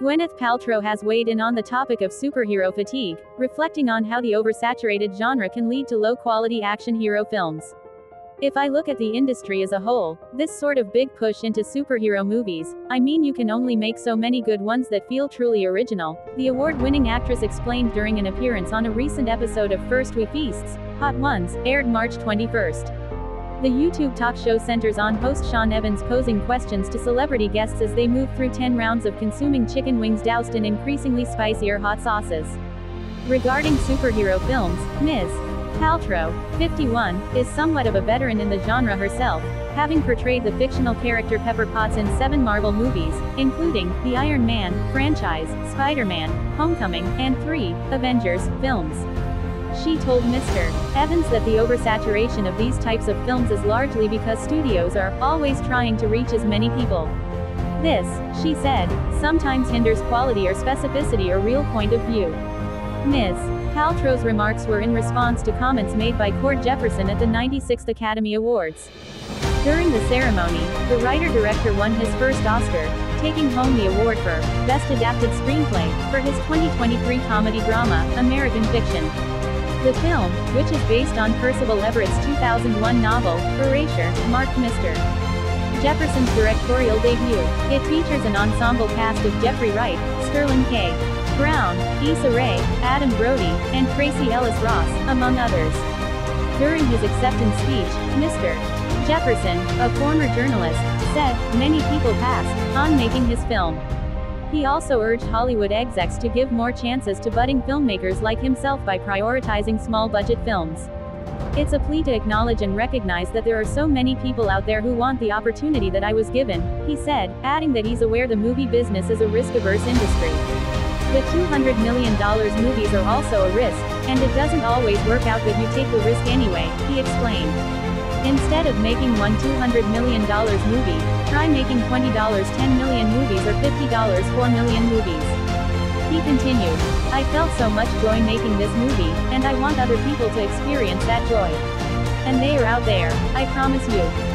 Gwyneth Paltrow has weighed in on the topic of superhero fatigue, reflecting on how the oversaturated genre can lead to low-quality action hero films. "If I look at the industry as a whole, this sort of big push into superhero movies, I mean you can only make so many good ones that feel truly original," the award-winning actress explained during an appearance on a recent episode of First We Feast's, Hot Ones, aired March 21. The YouTube talk show centers on host Sean Evans posing questions to celebrity guests as they move through 10 rounds of consuming chicken wings doused in increasingly spicier hot sauces. Regarding superhero films, Ms. Paltrow, 51, is somewhat of a veteran in the genre herself, having portrayed the fictional character Pepper Potts in 7 Marvel movies, including the Iron Man franchise, Spider-Man, Homecoming, and 3 Avengers films. She told Mr. Evans that the oversaturation of these types of films is largely because studios are always trying to reach as many people. This, she said, sometimes hinders quality or specificity or real point of view. Ms. Paltrow's remarks were in response to comments made by Cord Jefferson at the 96th Academy Awards. During the ceremony, the writer-director won his first Oscar, taking home the award for Best Adapted Screenplay for his 2023 comedy-drama, American Fiction. The film, which is based on Percival Everett's 2001 novel, Erasure, marked Mr. Jefferson's directorial debut. It features an ensemble cast of Jeffrey Wright, Sterling K. Brown, Issa Rae, Adam Brody, and Tracy Ellis Ross, among others. During his acceptance speech, Mr. Jefferson, a former journalist, said, "Many people passed on making his film." He also urged Hollywood execs to give more chances to budding filmmakers like himself by prioritizing small-budget films. "It's a plea to acknowledge and recognize that there are so many people out there who want the opportunity that I was given," he said, adding that he's aware the movie business is a risk-averse industry. "The $200 million movies are also a risk, and it doesn't always work out, but you take the risk anyway," he explained. "Instead of making one $200 million movie, try making $20 10 million movies or $50 4 million movies." He continued, "I felt so much joy making this movie, and I want other people to experience that joy. And they are out there, I promise you."